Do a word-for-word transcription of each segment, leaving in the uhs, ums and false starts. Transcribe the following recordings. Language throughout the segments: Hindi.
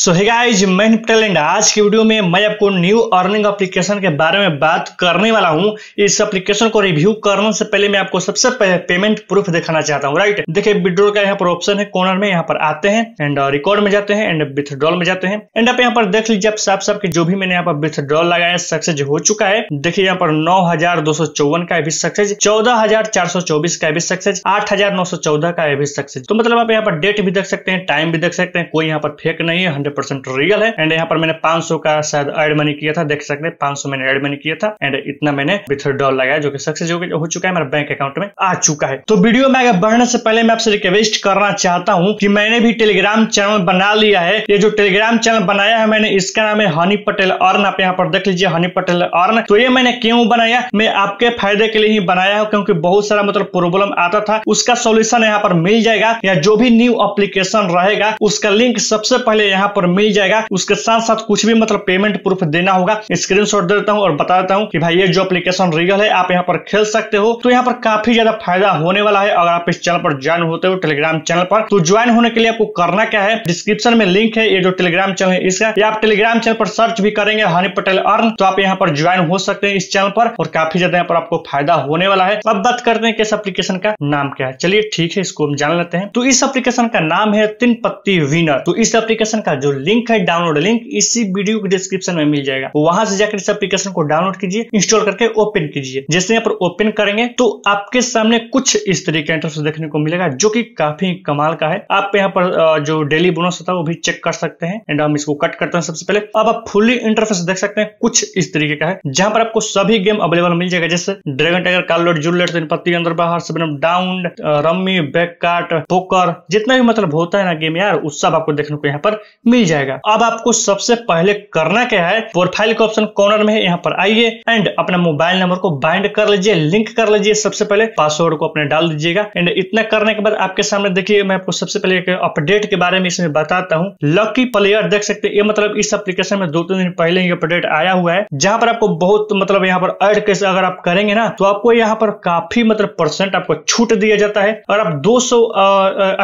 सो हे गाइस, मैं हनी पटेल अर्न। आज की वीडियो में मैं आपको न्यू अर्निंग एप्लीकेशन के बारे में बात करने वाला हूं। इस एप्लीकेशन को रिव्यू करने से पहले मैं आपको सबसे पहले पेमेंट प्रूफ दिखाना चाहता हूं। राइट, देखिए विड्रॉल का यहाँ पर ऑप्शन है कॉर्नर में, यहाँ पर आते हैं एंड रिकॉर्ड में जाते हैं एंड विथड्रॉल में जाते हैं एंड आप यहाँ पर देख लीजिए आप साफ साफ की जो भी मैंने यहाँ पर विथड्रॉल लगाया सक्सेस हो चुका है। देखिए यहाँ पर नौ हजार दो सौ चौवन का भी सक्सेस, चौदह हजार चार सौ चौबीस का भी सक्सेस, आठ हजार नौ सौ चौदह का भी सक्सेस। तो मतलब आप यहाँ पर डेट भी देख सकते हैं, टाइम भी देख सकते हैं, कोई यहाँ पर फेक नहीं है, हंड्रेड परसेंट रियल है। एंड यहाँ पर मैंने पाँच सौ का शायद एड मनी किया था, देख सकते हैं पाँच सौ मैंने एड मनी किया था एंड इतना मैंने विथड्रॉल लगाया जो कि सक्सेस हो चुका है, मेरे बैंक अकाउंट में आ चुका है। तो वीडियो में आगे बढ़ने से पहले मैं आपसे रिक्वेस्ट करना चाहता हूँ कि मैंने भी टेलीग्राम चैनल बना लिया है। ये जो टेलीग्राम चैनल बनाया है मैंने, इसका नाम है हनी पटेल अर्न। आप यहाँ पर देख लीजिए हनी पटेल अर्न। तो ये मैंने क्यों बनाया, मैं आपके फायदे के लिए ही बनाया है, क्योंकि बहुत सारा मतलब प्रॉब्लम आता था, उसका सोल्यूशन यहाँ पर मिल जाएगा। या जो भी न्यू एप्लीकेशन रहेगा उसका लिंक सबसे पहले यहाँ पर मिल जाएगा। उसके साथ साथ कुछ भी मतलब पेमेंट प्रूफ देना होगा, स्क्रीनशॉट दे देता हूं और बता देता हूं कि भाई ये जो एप्लीकेशन रियल है, आप यहां पर खेल सकते हो। तो यहां पर काफी ज्यादा फायदा होने वाला है अगर आप इस चैनल पर ज्वाइन होते हो, टेलीग्राम चैनल पर। तो ज्वाइन होने के लिए आपको करना क्या है, डिस्क्रिप्शन में लिंक है ये जो टेलीग्राम चैनल है इसका, या आप टेलीग्राम चैनल पर सर्च भी करेंगे हनी पटेल अर्न तो आप यहाँ पर ज्वाइन हो सकते हैं इस चैनल पर, और काफी ज्यादा यहाँ पर आपको फायदा होने वाला है। अब बात करते हैं कि इस एप्लीकेशन का नाम क्या है। चलिए ठीक है, इसको हम जान लेते हैं। तो इस एप्लीकेशन का नाम है तीन पत्ती विनर। तो इस एप्लीकेशन का जो लिंक है, डाउनलोड लिंक, इसी वीडियो के डिस्क्रिप्शन में मिल जाएगा। वहां से जाकर इस एप्लीकेशन को डाउनलोड कीजिए, इंस्टॉल करके ओपन कीजिए। जैसे यहाँ पर ओपन करेंगे तो आपके सामने कुछ इस तरीके इंटरफेस देखने को मिलेगा जो कि काफी कमाल का है। आप यहाँ पर जो डेली बोनस होता है वो भी चेक कर सकते हैं। एंड हम इसको कट करते हैं सबसे पहले। अब आप फुल्ली इंटरफेस देख सकते हैं, कुछ इस तरीके का है जहां पर आपको सभी गेम अवेलेबल मिल जाएगा, जैसे ड्रैगन टाइगर, कार्डलोड, जुल्लेट, तीन पत्ती, अंदर बाहर, सबनम down, rummy, back cart, poker, जितना भी मतलब होता है ना गेम यार, उस सब आपको देखने को यहाँ पर मिल जाएगा। अब आपको सबसे पहले करना क्या है, प्रोफाइल का ऑप्शन कॉर्नर में है, यहाँ पर आइए एंड अपना मोबाइल नंबर को बाइंड कर लीजिए, लिंक कर लीजिए। सबसे पहले पासवर्ड को अपने डाल दीजिएगा एंड इतना करने के बाद आपके सामने देखिए, मैं आपको सबसे पहले एक अपडेट के बारे में इसमें बताता हूँ। लकी प्लेयर देख सकते हैं, ये मतलब इस एप्लीकेशन में दो तीन दिन पहले ही अपडेट आया हुआ है, जहाँ पर आपको बहुत मतलब यहाँ पर ऐड कैसे अगर आप करेंगे ना तो आपको यहाँ पर काफी मतलब परसेंट आपको छूट दिया जाता है। और आप दो सौ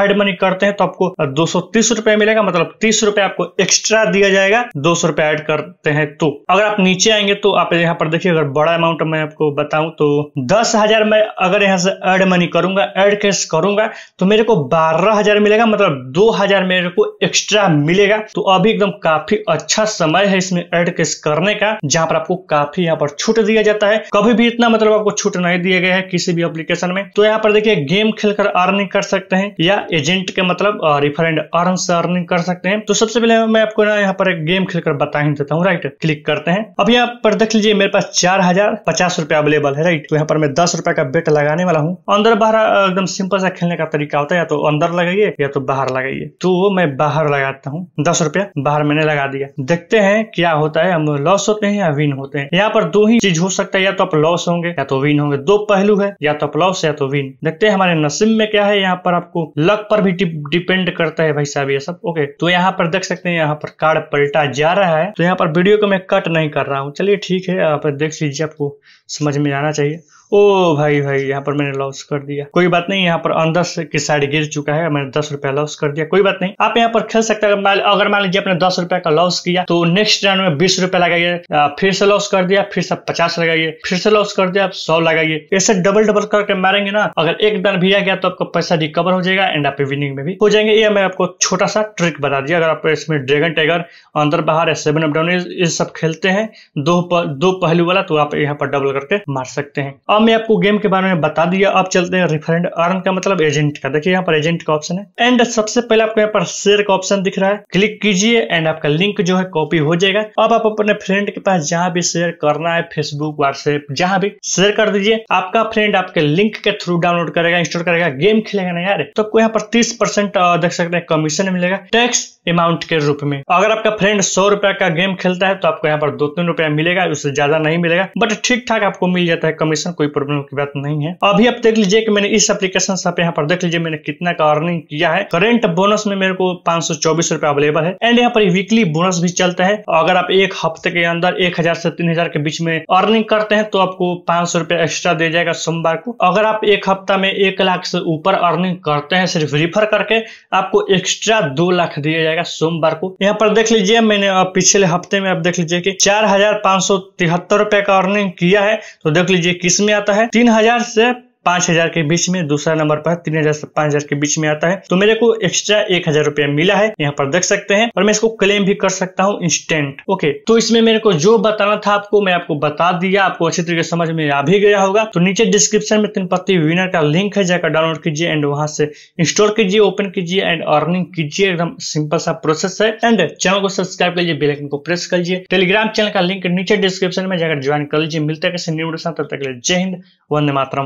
ऐड मनी करते हैं तो आपको दो सौ तीस रुपया मिलेगा, मतलब तीस रुपया आपको एक्स्ट्रा दिया जाएगा दो सौ रुपया ऐड करते हैं। तो अगर आप नीचे आएंगे तो आप यहाँ पर देखिए, अगर बड़ा अमाउंट मैं आपको बताऊं तो दस हजार में अगर यहाँ से ऐड मनी करूंगा, ऐड कैश करूंगा तो मेरे को बारह हजार मिलेगा, मतलब दो हजार मेरे को एक्स्ट्रा मिलेगा। तो अभी एकदम काफी अच्छा समय है इसमें ऐड कैश करने का, जहां पर आपको काफी यहाँ पर छूट दिया जाता है। कभी भी इतना मतलब आपको छूट नहीं दिया गया है किसी भी एप्लीकेशन में। तो यहाँ पर देखिए, गेम खेलकर अर्निंग कर सकते हैं या एजेंट के मतलब रिफर एंड अर्न से अर्निंग कर सकते हैं। तो सबसे पहले मैं आपको ना यहाँ पर एक गेम खेलकर बता ही देता हूँ। राइट, क्लिक करते हैं। अब यहाँ पर देख लीजिए मेरे पास चार हजार पचास रुपया अवेलेबल है। राइट, तो यहाँ पर मैं दस रुपया का बेट लगाने वाला हूँ। अंदर बाहर एकदम सिंपल सा खेलने का तरीका होता है, या तो अंदर लगाइए या तो बाहर लगाइए। तो मैं बाहर लगाता हूँ, दस रुपया बाहर मैंने लगा दिया। देखते हैं क्या होता है, हम लॉस होते हैं या विन होते हैं। यहाँ पर दो ही चीज हो सकता है, या तो आप लॉस होंगे या तो विन होंगे, दो पहलू है, या तो आप लॉस या तो विन। देखते हैं हमारे नसीब में क्या है। यहाँ पर आपको लक पर भी डिपेंड करता है भाई साहब ये सब। ओके, तो यहाँ पर देख सकते हैं यहाँ पर कार्ड पलटा जा रहा है। तो यहाँ पर वीडियो को मैं कट नहीं कर रहा हूँ। चलिए ठीक है, यहाँ पर देख लीजिए, आपको समझ में आना चाहिए। ओ भाई भाई, यहाँ पर मैंने लॉस कर दिया, कोई बात नहीं। यहाँ पर अंदर की साइड गिर चुका है, मैंने दस रुपया लॉस कर दिया, कोई बात नहीं। आप यहाँ पर खेल सकते हैं। अगर मान लीजिए आपने दस रुपया का लॉस किया तो नेक्स्ट राउंड में बीस रुपया लगाइए, फिर से लॉस कर दिया, फिर से पचास लगाइए, फिर से लॉस कर दिया, आप सौ लगाइए। ऐसे डबल डबल करके मारेंगे ना, अगर एक दान भी आ गया तो आपका पैसा रिकवर हो जाएगा एंड आप विनिंग में भी हो जाएंगे। ये मैं आपको छोटा सा ट्रिक बता दिया। अगर आप इसमें ड्रैगन टाइगर, अंदर बाहर, सेवन अप डाउन ये सब खेलते हैं, दो दो पहलू वाला, तो आप यहाँ पर डबल करके मार सकते हैं। अब मैं आपको गेम के बारे में बता दिया। अब चलते हैं रिफर एंड अर्न का मतलब एजेंट का। देखिए यहाँ पर एजेंट का ऑप्शन है एंड सबसे पहले आपको यहाँ पर शेयर का ऑप्शन दिख रहा है, क्लिक कीजिए एंड आपका लिंक जो है कॉपी हो जाएगा। अब आप अपने फ्रेंड के पास जहाँ भी शेयर करना है, फेसबुक, व्हाट्सएप, जहाँ भी शेयर कर दीजिए। आपका फ्रेंड आपके लिंक के थ्रू डाउनलोड करेगा, इंस्टॉल करेगा, गेम खेलेगा ना यार, तो आपको यहाँ पर तीस परसेंट देख सकते हैं कमीशन मिलेगा टैक्स अमाउंट के रूप में। अगर आपका फ्रेंड सौ रुपया का गेम खेलता है तो आपको यहाँ पर दो तीन रुपया मिलेगा, उससे ज्यादा नहीं मिलेगा, बट ठीक ठाक आपको मिल जाता है कमीशन। कोई प्रॉब्लम की बात नहीं है। अभी आप देख लीजिए कि मैंने इस एप्लीकेशन से आप यहाँ पर देख लीजिए मैंने कितना का अर्निंग किया है। करेंट बोनस में मेरे को पांच सौ चौबीस रुपए अवेलेबल है एंड यहाँ पर वीकली बोनस भी चलता है। अगर आप एक हफ्ते के अंदर एक हजार से तीन हजार के बीच में अर्निंग करते हैं तो आपको पांच सौ रुपए एक्स्ट्रा दे जाएगा सोमवार को। अगर आप एक हफ्ता में एक लाख से ऊपर अर्निंग करते हैं सिर्फ रिफर करके आपको एक्स्ट्रा दो लाख दिया जाएगा सोमवार को। यहाँ पर देख लीजिए मैंने पिछले हफ्ते में आप देख लीजिए कि चार हजार पांच सौ तिहत्तर रुपए का अर्निंग किया है। तो देख लीजिए किस में आता है, तीन हजार से पांच हजार के बीच में। दूसरा नंबर पर तीन हजार से पांच हजार के बीच में आता है। तो मेरे को एक्स्ट्रा एक हजार रुपया मिला है, यहाँ पर देख सकते हैं, और मैं इसको क्लेम भी कर सकता हूँ इंस्टेंट। ओके, तो इसमें मेरे को जो बताना था आपको मैं आपको बता दिया, आपको अच्छी तरीके से समझ में आ भी गया होगा। तो नीचे डिस्क्रिप्शन में तीन पत्ती विनर का लिंक है, जाकर डाउनलोड कीजिए एंड वहां से इंस्टॉल कीजिए, ओपन कीजिए एंड अर्निंग कीजिए। एकदम सिंपल सा प्रोसेस है। एंड चैनल को सब्सक्राइब करिए, बेल आइकन को प्रेस करिए। टेलीग्राम चैनल का लिंक नीचे डिस्क्रिप्शन में जाकर ज्वाइन कर लीजिए। मिलते हैं किसी न्यू वीडियो के साथ, तब तक के लिए जय हिंद, वंदे मातरम।